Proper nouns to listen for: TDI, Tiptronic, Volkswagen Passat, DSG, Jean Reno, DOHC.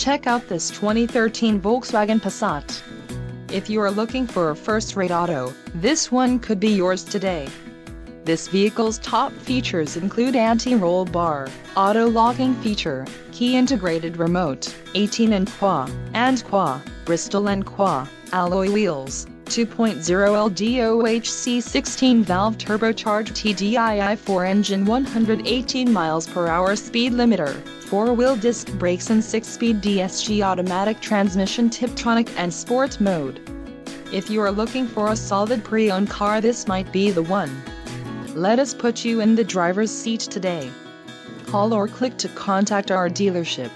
Check out this 2013 Volkswagen Passat. If you are looking for a first-rate auto, this one could be yours today. This vehicle's top features include anti-roll bar, auto-locking feature, key-integrated remote, 18 and Bristol and Qua, alloy wheels, 2.0L DOHC 16-valve turbocharged TDII4 engine, 118 mph speed limiter, 4-wheel disc brakes and 6-speed DSG automatic transmission, Tiptronic and Sport mode. If you are looking for a solid pre-owned car, this might be the one. Let us put you in the driver's seat today. Call or click to contact our dealership.